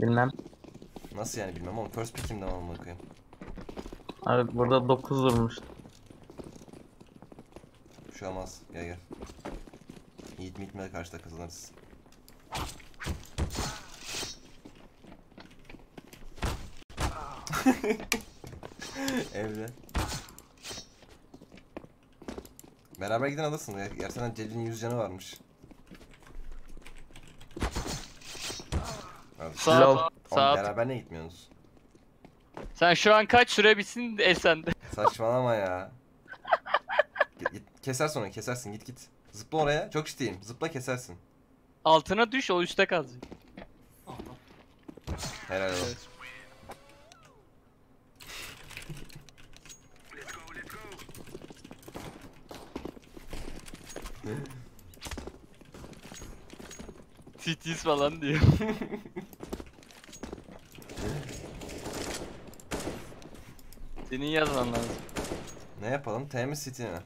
Bilmem. Nasıl yani bilmem oğlum, first pick'imden almak koyayım. Abi burada 9 vurmuş. Şu amaz gel gel. Yiğit mitmeye karşıda kazanırız. Evde. Beraber giden alırsın. Gerçekten Celil'in 100 canı varmış. Sağ ol. Beraber ne gitmiyorsunuz? Sen şu an kaç süre bitsin Esen'de? Saçmalama ya. Git, keser sonra kesersin, git git. Zıpla oraya, çok isteyeyim. Zıpla kesersin. Altına düş, o üstte kalsın. Helal olsun. Evet. TT's falan diyor. Senin yazman lazım. Ne yapalım? Temiz City mi?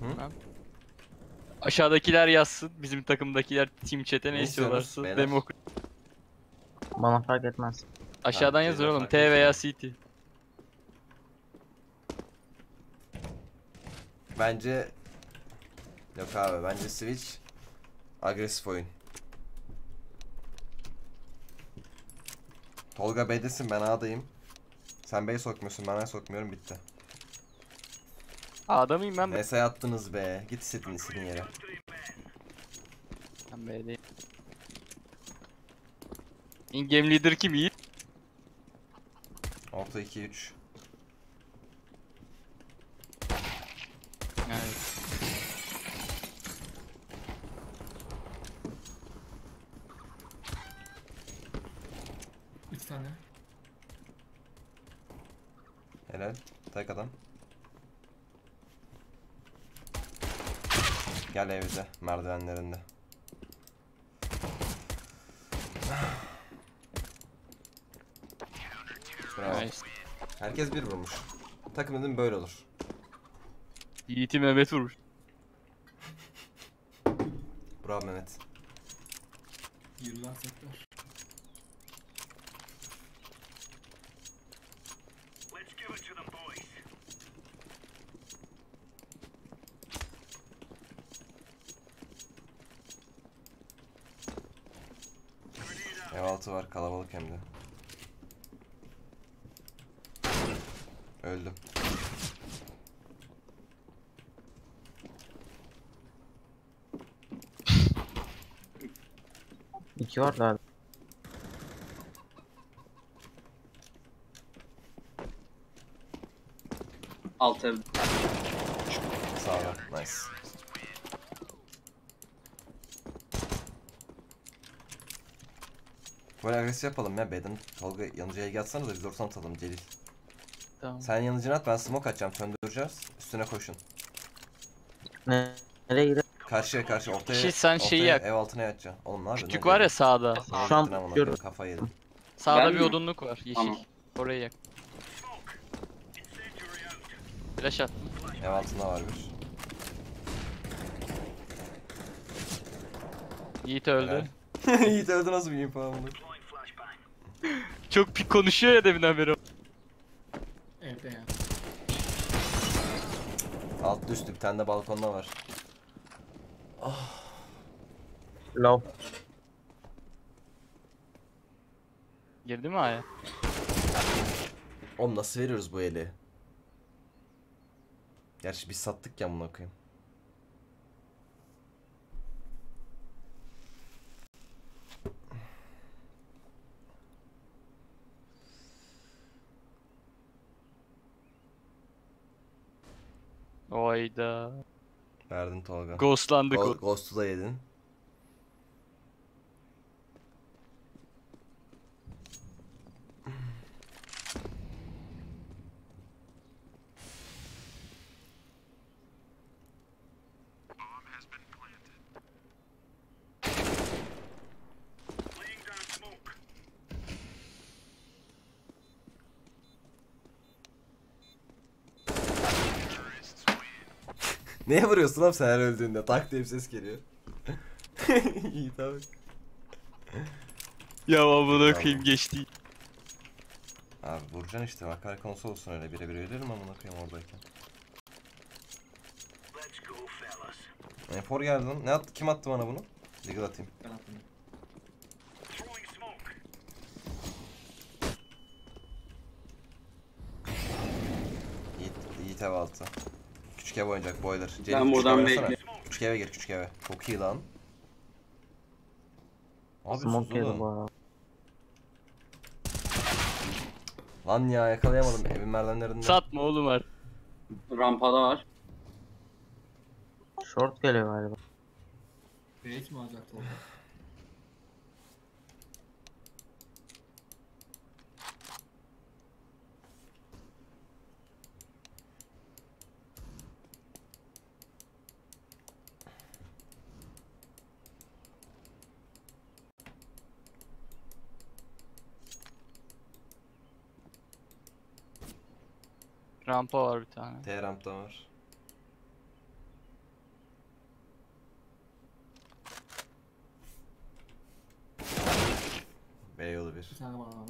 Hı? Aşağıdakiler yazsın, bizim takımdakiler team chat'e ne istiyorlarsa demo. Bana fark etmez. Aşağıdan yazın oğlum, T veya City. Bence yok abi, bence Switch agresif oyun. Tolga B'desin, ben A'dayım. Sen B'ye sokmuyorsun, ben A'ya sokmuyorum, bitti. A'da mıyım ben? Neyse attınız be, git istediğin yere. Ben B'deyim. In game leader kim iyi? 6-2-3. Helal, tek adam. Gel evde, merdivenlerinde. Bravo. Nice. Herkes bir vurmuş. Takım dedim böyle olur. Yiğit'i Mehmet vurmuş. Bravo Mehmet. Yıllar sektör. Ev altı var, kalabalık hem de. Öldüm. İki var lan. Alt ev. Sağ ol. Nice. Böyle agresif yapalım ya B'den. Tolga yanıcıya ilgi atsanız da biz ortam atalım Celil. Tamam. Sen yanıcını at, ben smoke atacağım, söndüreceğiz. Üstüne koşun. Nereye gidelim? Karşıya karşı ortaya. Şey, sen ortaya, şeyi yak. Ev altına yatacaksın. Oğlum ne yapıyorsun? Küçük var ya sağda. Şu an görüyorum. Kafayı yedim. Sağda ben bir mi? Odunluk var yeşil. Tamam. Orayı yak. Flash at. Ev altında var bir. Yiğit öldü. Yiğit öldü, nasıl bir infam olur? Çok pik konuşuyor ya deminden beri. Evet ya. Altlı üstlü bir tane de balkonda var. Ah. Low. Girdi mi A'ya? Oğlum nasıl veriyoruz bu eli? Gerçi biz sattık ya, bunu okuyayım. Oyda. Verdin Tolga. Ghostlandık. Ghost'u da yedin. Neye vuruyorsun lan sen her öldüğünde? Tak diye bir ses geliyor. İyi tabii. Ya amına koyayım geçti. Abi vuracaksın işte, bak her konsol olsun öyle birebir veririm amına koyayım oradayken. Efor geldi lan. Ne attı? Kim attı bana bunu? Diggle atayım. Ben attım. Yiğit ev altı. Küçük ev oynayacak boiler. Ben buradan bekle. Küçük eve gir, küçük eve. Çok iyi lan. Abi sus oğlum. Lan ya yakalayamadım evin merdivenlerinde. Satma oğlum var. Rampada var. Short geliyor galiba. Bait mi alacaktı orada? Rampa var bir tane. T rampta var. B yolu bir. Bir tane var ama.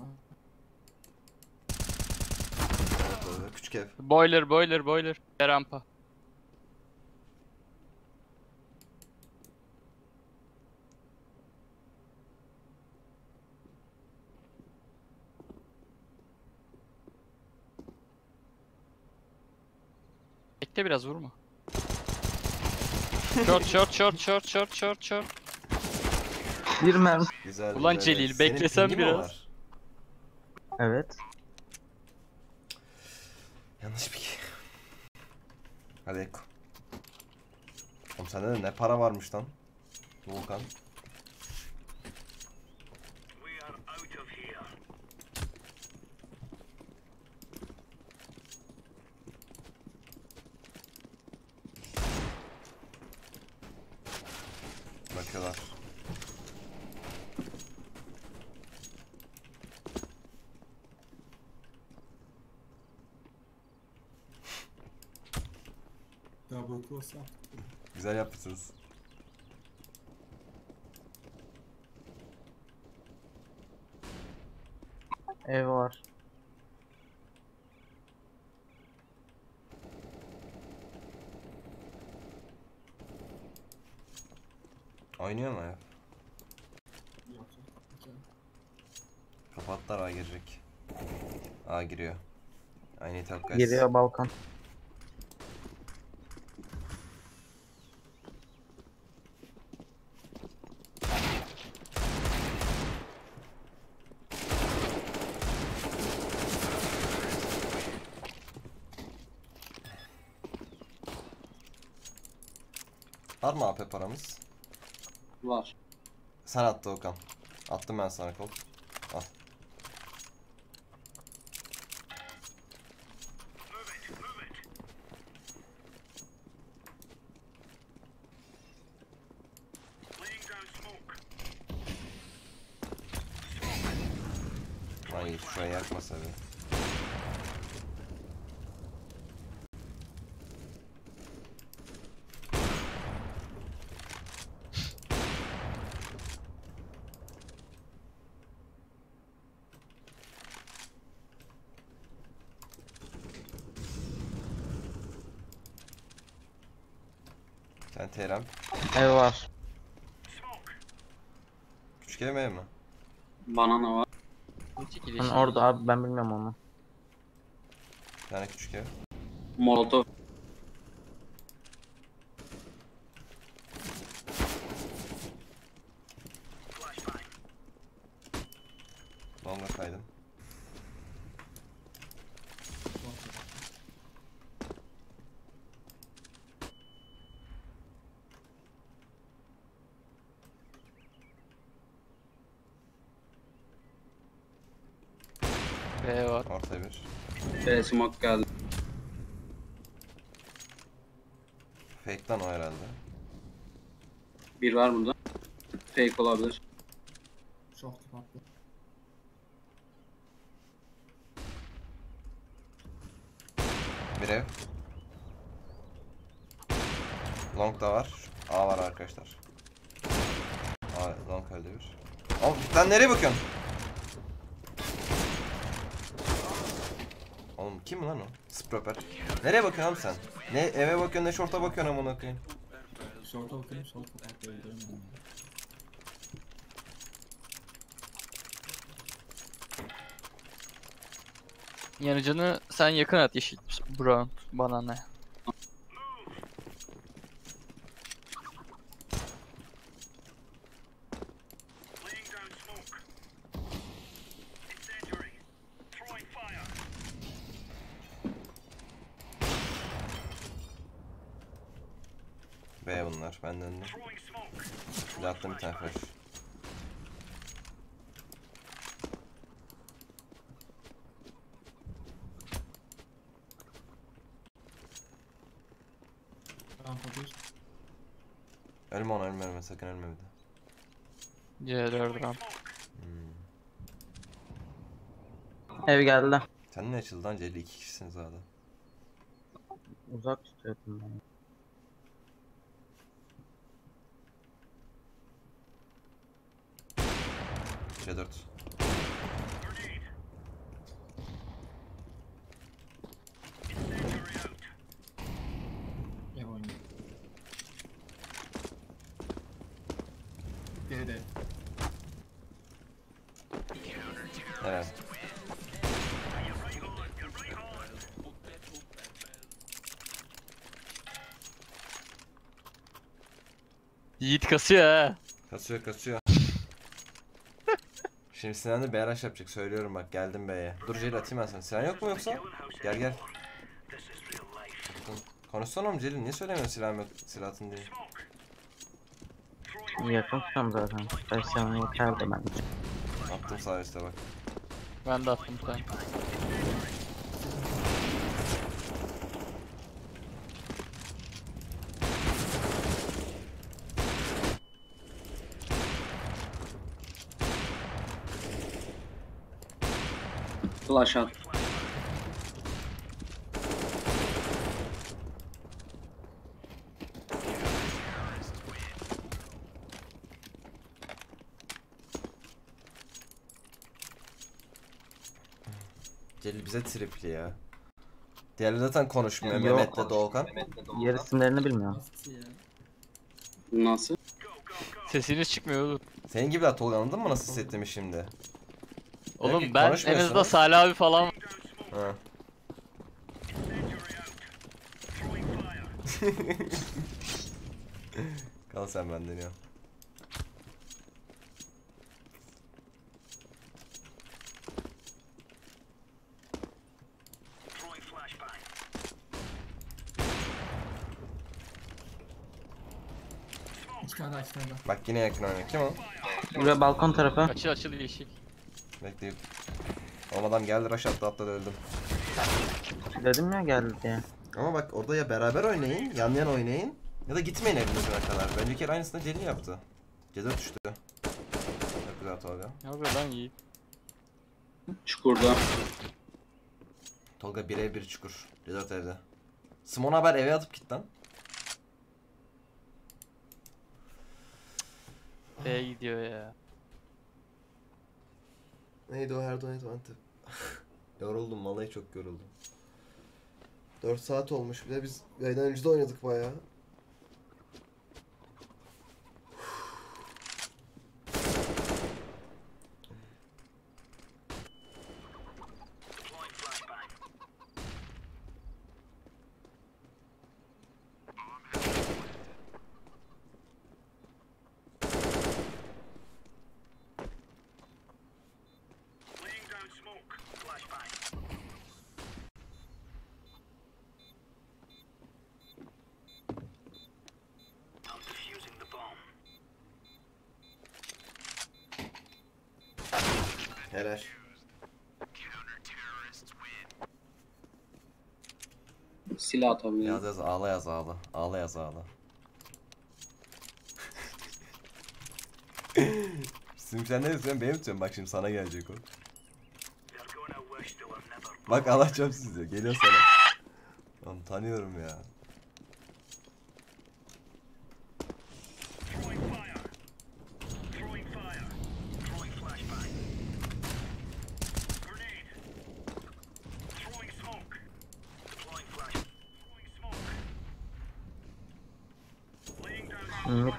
Küçük ev. Boiler, boiler, boiler. B rampa. Bekle biraz, vurma. Short, short, short, short, short, short, short. Bir mermi. Güzel. Ulan güzel. Celil beklesem biraz. Evet. Yanlış bir. Hadi Eko. Oğlum sende de ne para varmış lan Volkan. Bakıyorlar. Ya boku olsa. Güzel yaptınız. Ev var. Oynuyor mu ya? Kapatlar, A girecek. A giriyor. Aynı etap guys. Giriyor Balkan. Var mı AP paramız? Var. Sen attı Okan. Attım ben sana kol. Al. Ay şuraya yakmasa be. Sen Teram. Ev var. Küçük ev mi, ev mi? Banana var. Hani orada abi, ben bilmiyorum onu. Bir tane küçük ev. Molotov. Longa kaydım. B var. Orta bir. B smoke geldi. Fake'dan o herhalde. Bir var burada. Fake olabilir. Çok tatlı. Bir ev. Long da var. A var arkadaşlar. Ankara devir. Oğlum lan nereye bakıyorsun? Oğlum kim lan o? Sproper. Nereye bakıyorsun abi sen? Ne eve bakıyorsun ne şorta bakıyorsun amına koyayım. Şorta bakıyorum, şorta bakıyorum. Yanıcını sen yakın at yeşil Brown bana ne? B bunlar benden de. Bir attım bir tane flash. Ölme ona, ölme ölme, sakın ölme bir de. C4 ramp. Ev geldi. Sen ne açıldı lan Celi, 2 kişisiniz abi. Uzak tutuyordum ben. C4. Evet. Yiğit kasıyor ha. Kasıyor kasıyor. Şimdi Sinan da BRH yapacak, söylüyorum bak, geldim B'ye. Dur Celil atayım ben sana. Sinan yok mu yoksa? Gel gel. Konuşsana oğlum Celil, niye söylemiyorsun silahım yok, silahın değil. Yakınsam zaten. Ben sana yeterdi bence. Attım sağ üstte bak. Ben de attım sen. Flash at. Celil bize tripli ya. Diğerleri zaten konuşmuyor. Yani Mehmet de Doğukan. Yer isimlerini bilmiyor. Nasıl? Sesiniz çıkmıyor oğlum. Senin gibi de Tolga, anladın mı nasıl hissettim şimdi? Oğlum peki, ben en azından Salih abi falan. Ha. Kal sen benden ya. Bak yine yakın oynuyor. Kim o? Buraya balkon tarafı. Açıl açıl yeşil. Bekleyip. Oğlum adam geldi rush attı, atladı, öldüm. Dedim ya geldi diye. Ama bak orada ya beraber oynayın, yan yana oynayın ya da gitmeyin evinizden kadar. Önceki el aynısını Celil yaptı. Ceza düştü. Çok güzel Tolga. Ne yapıyor lan Yiğit? Çukurda. Tolga 1'e 1 çukur. Ceza evde. Simon haber eve atıp git lan. B'ye gidiyor ya. Neydi o her donate vantı? Yoruldum vallahi, çok yoruldum. 4 saat olmuş bile, biz yaydan önce de oynadık bayağı. Helal. Silah atamıyor. Yaz yaz ağla, yaz ağla. Ağla yaz ağla. Şimdi sen ne istiyorsun, benim tutuyorum bak, şimdi sana gelecek o. Bak alacağım sizi, geliyor sana. Lan tanıyorum ya.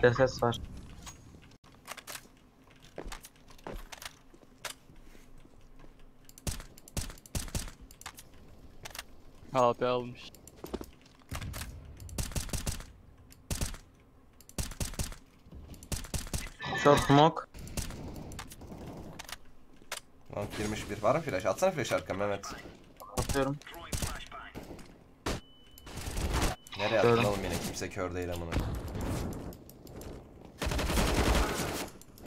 Alp'te ses var. Alp almış. Short mock. Lan girmiş bir. Var mı flash? Atsana flash arkam Mehmet. Atıyorum. Nereye attın oğlum yine? Kimse kör değil amına.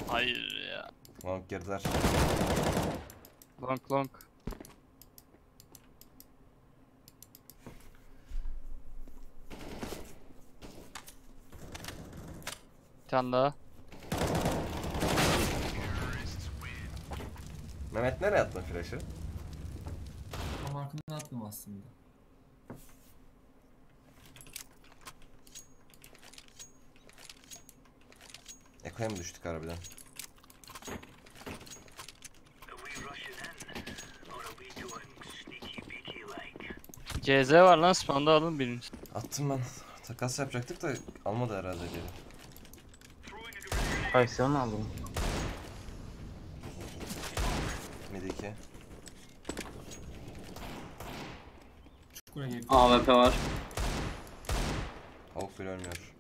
Hayır ya. Long girdiler. Long. Bir tane daha. Mehmet nereye attın flash'ı? Tam arkamdan attım aslında. Eko'ya mı düştük harbiden? CZ var lan, spawn'da alın birini. Attım ben. Takas yapacaktık da almadı herhalde diye. Kaysan'ı aldım. Mideki. AWP var. Hulk bile ölmüyor.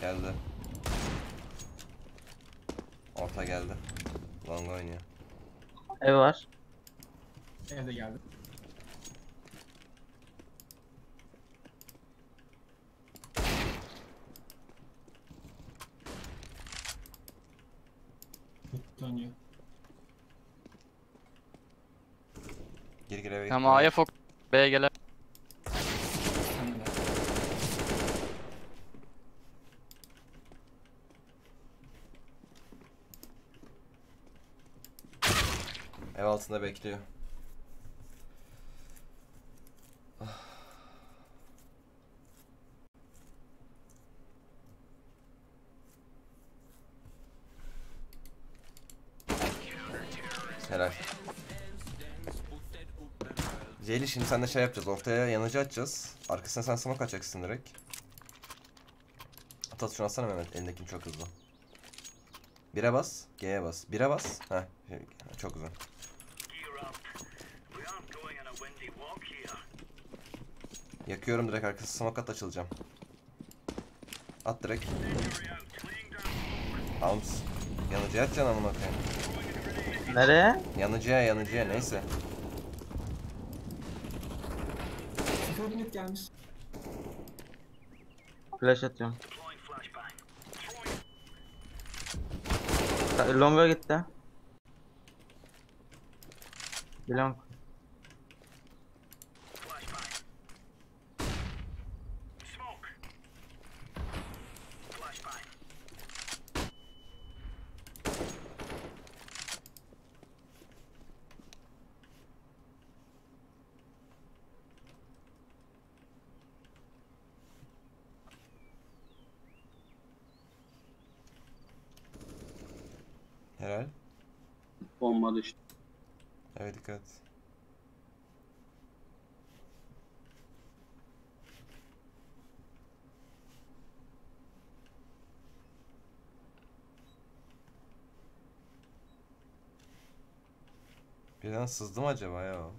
Geldi. Orta geldi. Long oynuyor. Ev var. Ev de geldi. Dönüyor. Gir eve. Tamam A'ya fok. B'ye gele. Ev altında bekliyor. Helal. Jelly şimdi sen de şey yapacağız. Ortaya yanıcı atacağız. Arkasına sen smoke açacaksın direkt. At şunu atsana Mehmet. Elindekini çok hızlı. 1'e bas. G'ye bas. 1'e bas. Heh. Çok güzel. Yakıyorum direkt, arkası smoke at, açılacağım. At direkt. Alms. Yanıcıya at canım bakayım. Nereye? Yanıcıya neyse. Koordinat gelmiş. Flash atıyorum. Longa gitti. Bir long. Herhal. Bomba düştü. Evet, dikkat. Birden sızdım acaba ya.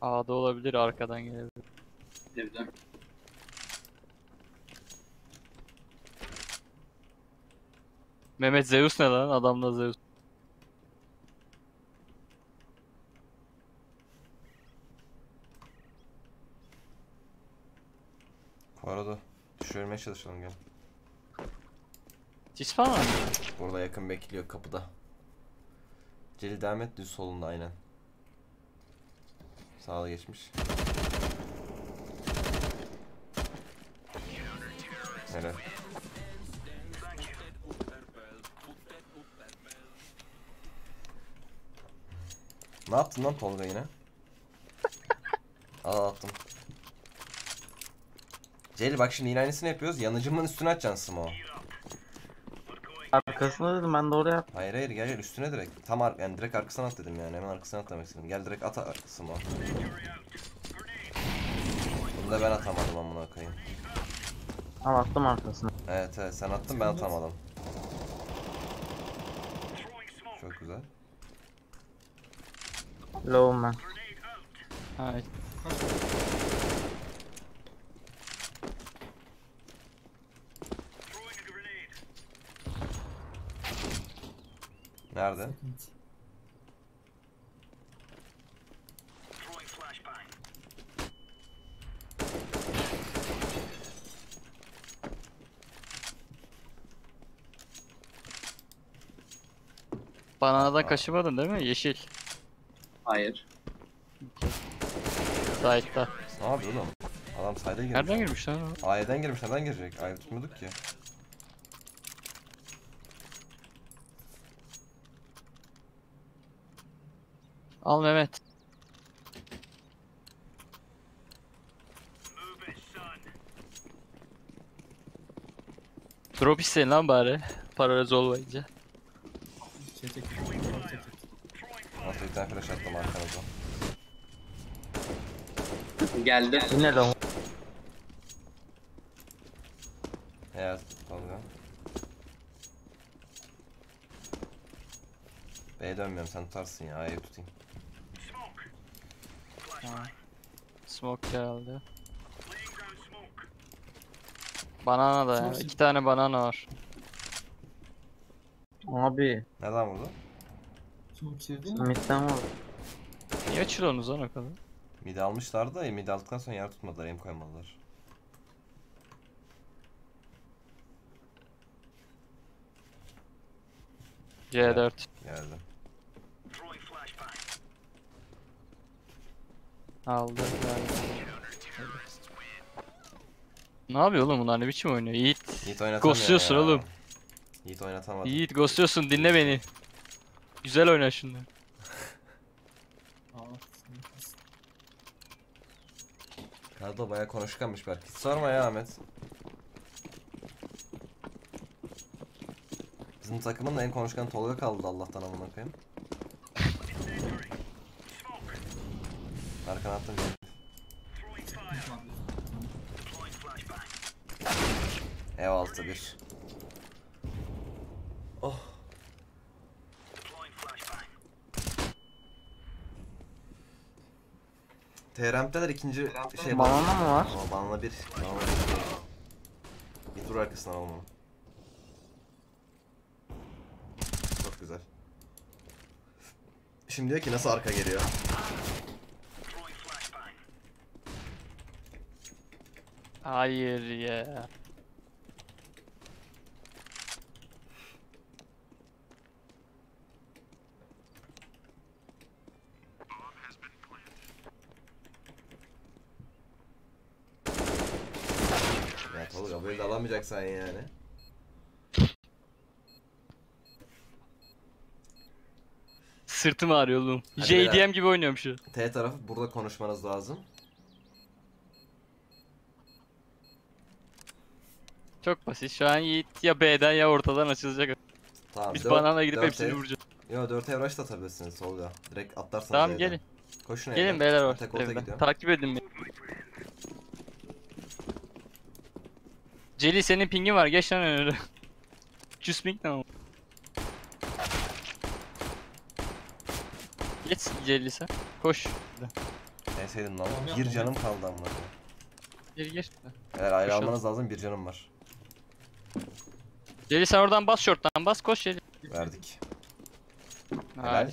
A'da olabilir, arkadan gelebilir. Evden. Mehmet Zeus ne lan? Adamla Zeus. Bu arada düşürmeye çalışalım, gel. Cis falan mı? Burada yakın bekliyor kapıda. Celil devam et, düz solunda aynen. Sağda geçmiş. Helal. Ne yaptın lan Tolga yine? Al attım. Celil bak şimdi yine aynısını yapıyoruz. Yanıcımın üstüne atacaksın Smo. Arkasına dedim ben de oraya at. Hayır hayır gel üstüne direkt. Tam yani direkt arkasına at dedim yani. Hemen arkasına atlamak istedim. Gel direkt at arkasına. Bunu da ben atamadım amına koyayım. Tamam attım arkasına. Evet evet sen attın ben atamadım. Çok güzel. Low'um ben. Hayır. Nerede? Bana da kaşımadın değil mi? Yeşil. Hayır. Side'da. Ne yapıyor oğlum? Adam side'a girmiş. Nereden girmiş lan? A'dan girmiş. Nereden girecek? A'yı tutmuyorduk ki. Al Mehmet. Drop isteyin lan bari. Paralel olmayınca. Nasıl bir tane flash attım arkanıza. Geldi. Yine long. Evet. B'ye dönmüyorum sen tutarsın ya. A'yı tutayım. Ha. Smoke geldi. Banana da ya. Yani. 2 tane banana var. Abi. Neden vurdu? Mid'den vurdu. Niye açılıyorsunuz lan o kadar? Mid'i almışlar da mid'i aldıktan sonra yer tutmadılar, aim koymadılar. C4. Evet, geldi. Aldı. Ne yapıyor oğlum bunlar, ne biçim oynuyor? Yiğit ghostluyorsun oğlum. Yiğit oynatamadım. Yiğit ghostluyorsun, dinle beni. Güzel oyna şimdi. Kadro bayağı konuşkanmış belki. Sorma ya Ahmet. Bizim takımın da en konuşkan Tolga kaldı Allah'tan amına koyayım. Arkana attım. Ev altı bir. Oh. TRM'deler ikinci şey. Banana mı var? Ama banana bir. Bir tur arkasından alma. Çok güzel. Şimdi diyor ki nasıl arka geliyor? Hayır ya. Ya Tolga böyle de alamayacaksan yani. Sırtım ağrıyor oğlum. JDM gibi oynuyorum şu. T tarafı burada konuşmanız lazım. Çok basit. Şu an Yiğit ya B'den ya ortadan açılacak. Tamam, biz banana gidip hepsini vuracağız. Yo 4'e rush da atabilirsiniz Tolga. Direkt atlarsanız tamam B'den. Gelin. Koşun gelin evden. Beyler orta gidiyorum. Takip edin beni. Celi senin pingin var. Geç lan önüne. Cüs ping ne oldu? Geç Celi sen. Koş. Neyseydin lan. Gir canım kaldı amına. Gir. Eğer ayrı almanız lazım, bir canım var. Celi sen oradan bas, short'tan bas, koş Celi. Verdik. Helal.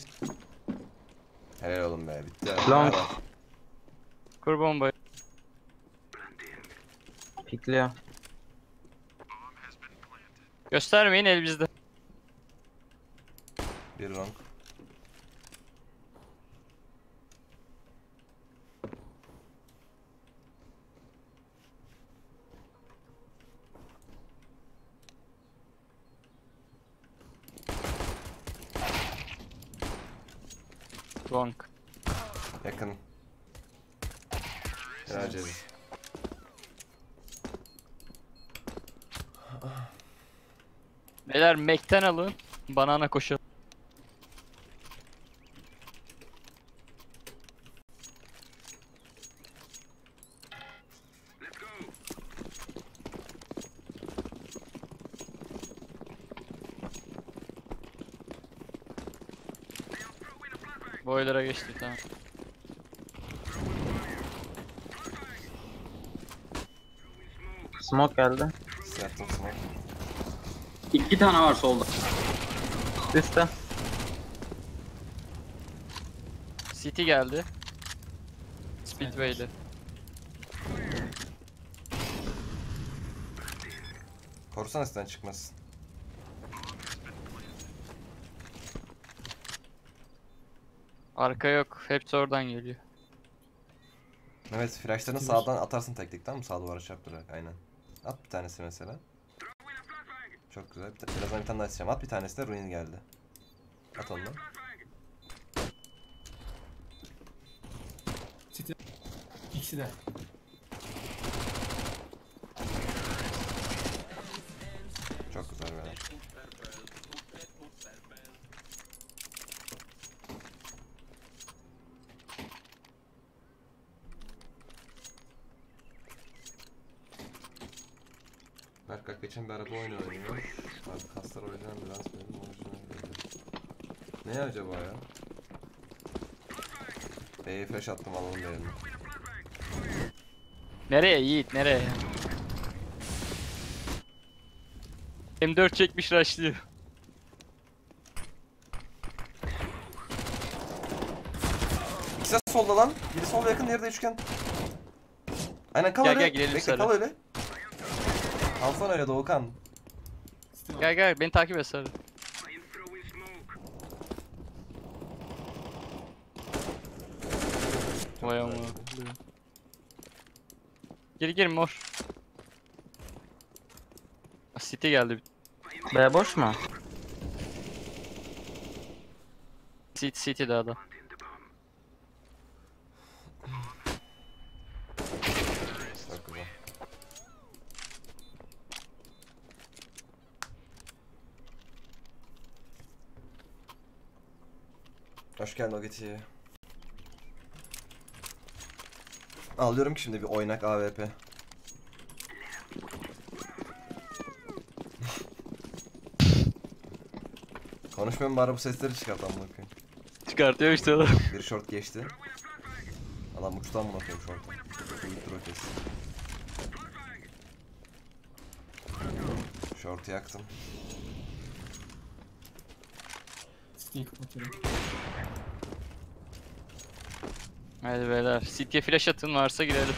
Helal oğlum be, bitti. Long. Kur bombayı. Pikliyor. Göstermeyin, el bizde. Bir long. Long. Yakın. Acele. Beyler Mac'ten alın. Banana koşalım. Boylara geçti, tamam. Smoke geldi. Sırattım smoke. 2 tane var solda. Üstte. City geldi. Speedway'li. Korusana sizden çıkmasın. Arka yok, hepsi oradan geliyor. Evet, flashlarını sağdan atarsın teknikten, tamam mı? Sağ duvara çarptırarak, aynen. At bir tanesi mesela. Çok güzel, birazdan bir tane daha isteyeceğim. At bir tanesi de ruin geldi. At ondan. İkisi de. Çok güzel böyle. Berkak geçen bir araba oyunu oynuyor. Abi kaslar oynayan biraz benim oyuncuna gidiyor. Ne acaba ya? Flash attım, alalım yerine. Nereye Yiğit, nereye? M4 çekmiş, rushlıyor. İkisi solda lan. Biri solda yakın, diğeri de üçgen. Aynen, kal öyle. Bekle, kal öyle. Alsana öyle Doğukan. Gel beni takip et sarı. Vay ama. Gir mor. City geldi. B boş mu? City daha da. Hoş geldin Ogeti'ye. Alıyorum ki şimdi bir oynak AWP. Konuşmuyorum bari, bu sesleri çıkartan bakayım. Çıkartıyor işte adam. Bir short geçti. Adam uçtan mı atıyor short'a? Short'u yaktım. Stick atıyorum. Hadi beyler, City'ye flash atın, varsa girelim.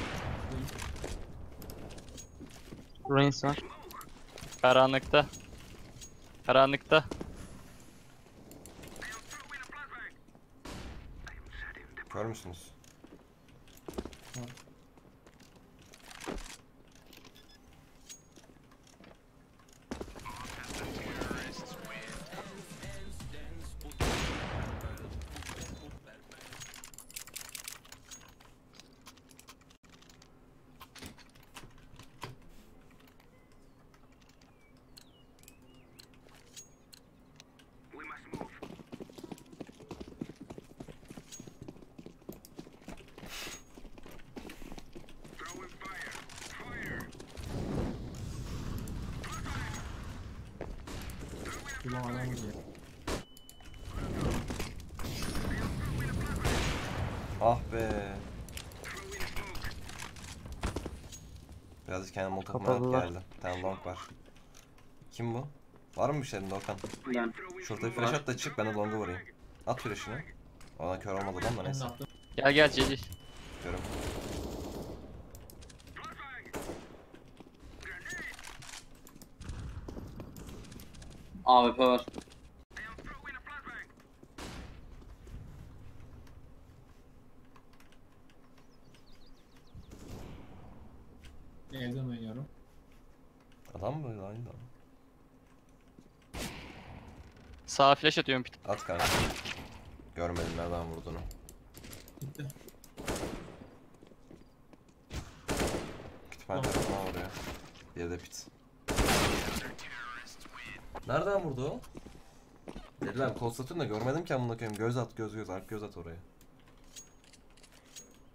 Ruins var. Karanlıkta. Karanlıkta. Kör müsünüz? Ah be. Birazcık kendime molotofum geldi. Bir tane long var. Kim bu? Var mı bir şeyin Doğukan? Yani. Şurada bir flash at da çık, ben de longa vurayım. At flash'ını. Ona kör olmadı lan da neyse. Gel Cedi. Görüm. AWP var. Evden oynuyorum. Adam mı? Aynı da. Sağa flash atıyorum. At kanka. Görmedim nereden vurduğunu. Gitti. Kütüphane tarafından vuruyor. Bir de pit. Nereden vurdu o? Dedi lan kol satın da görmedim ki amına koyayım. Göz at göz ark göz at oraya.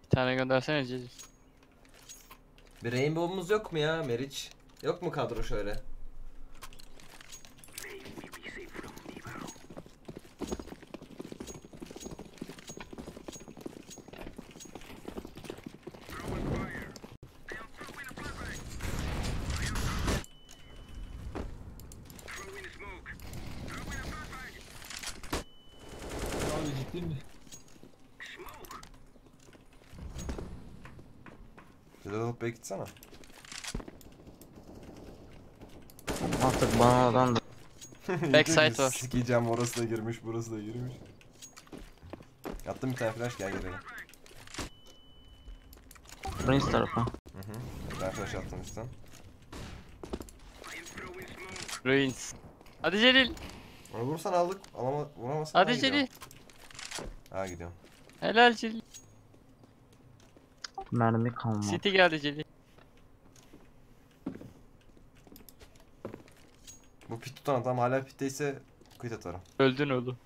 Bir tane göndersene Cicil. Bir rainbow'umuz yok mu ya Meriç? Yok mu kadro şöyle? Alp'a gitsene. Artık bana adam da. Backside var. Sikeceğim, orası da girmiş, burası da girmiş. Attım bir tane flash, gel geri. Prince tarafa. Hı. Bir tane flash attım üstten. Prince. Hadi Celil. Onu vursan aldık, alama vuramazsın. Hadi Celil. Ha gidiyorum. Helal Celil. Mermi kalmadı. City geldi Celil. Bu pit tutan adam hala pitteyse kıyt atarım. Öldün oğlum.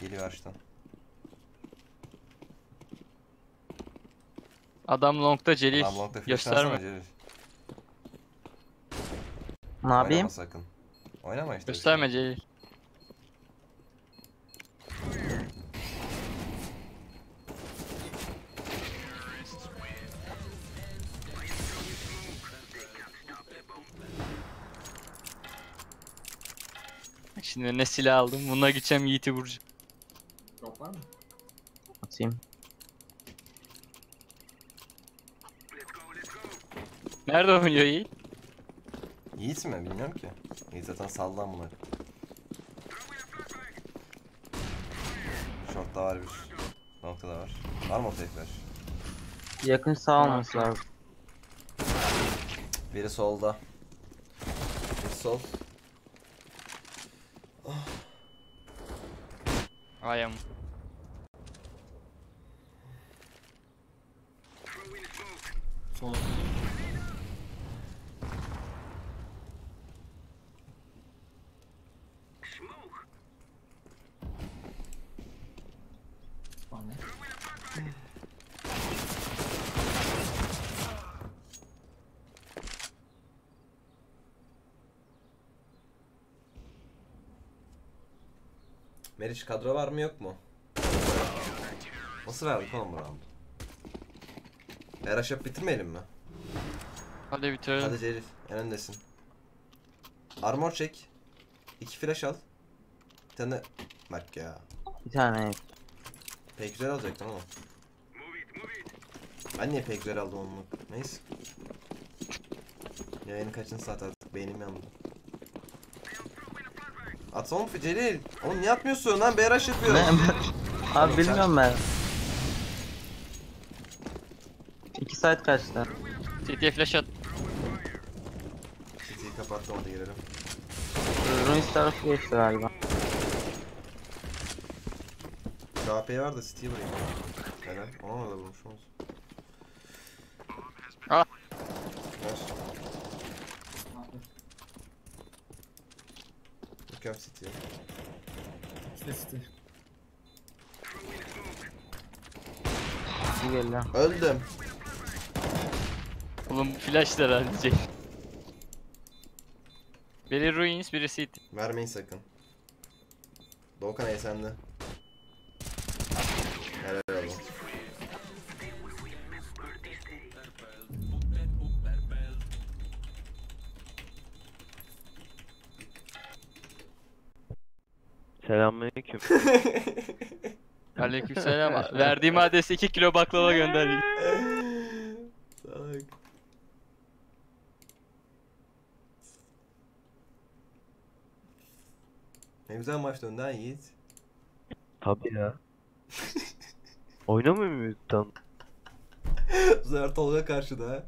Geliyor açtan. Adam long'da Celil. Adam long'da gösterme. Ne yapayım? Sakın. Oynama işte. Gösterme şey. Celil. Şimdi ne silah aldım? Bununla gideceğim Yiğit'i vuracağım. Var mı? Atayım. Nerede oynuyor Yiğit? Yiğit mi? Bilmiyorum ki. Yiğit zaten sallan bunları. Short'ta var bir. Noktada var. Var mı ortaya flash? Yakın sağ olması lazım. Biri solda. Biri sol. Oh. I am. Sol. Meriç kadro var mı yok mu? Nasıl verdik oğlum bu roundu? Eraşap bitirmeyelim mi? Hadi bitirelim. Hadi Celil en öndesin. Armor çek. 2 flash al. Bir tane bak ya. Bir tane. Pek güzel alacaktım ama. Ben niye pek güzel aldım onu? Neyse. Yayının kaçıncı saat artık beynim yandı. At oğlum Celil. Oğlum niye atmıyorsun lan? BRH yapıyorum. Abi bilmiyorum ben. 2 saat kaçtı. CT'ye flash at. CT'yi kapattı onda girelim. Ruins tarafı geçti galiba. KP var da CT'yi vurayım. Helal. Ona da vurmuş olsun. Ah. Gel City'ye. City. City gel lan. Öldüm. Oğlum flashlar halledecek. Biri Ruins, biri City. Vermeyin sakın. Doğukan ey sende. Helal olsun. Selamünaleyküm. Aleykümselam. Verdiğim adresi 2 kilo baklava gönderdim. Salak. Ne güzel maç döndü ha Yiğit. Tabii ya. Oynamıyor muyuz tam? Bu sefer Tolga karşıda ha.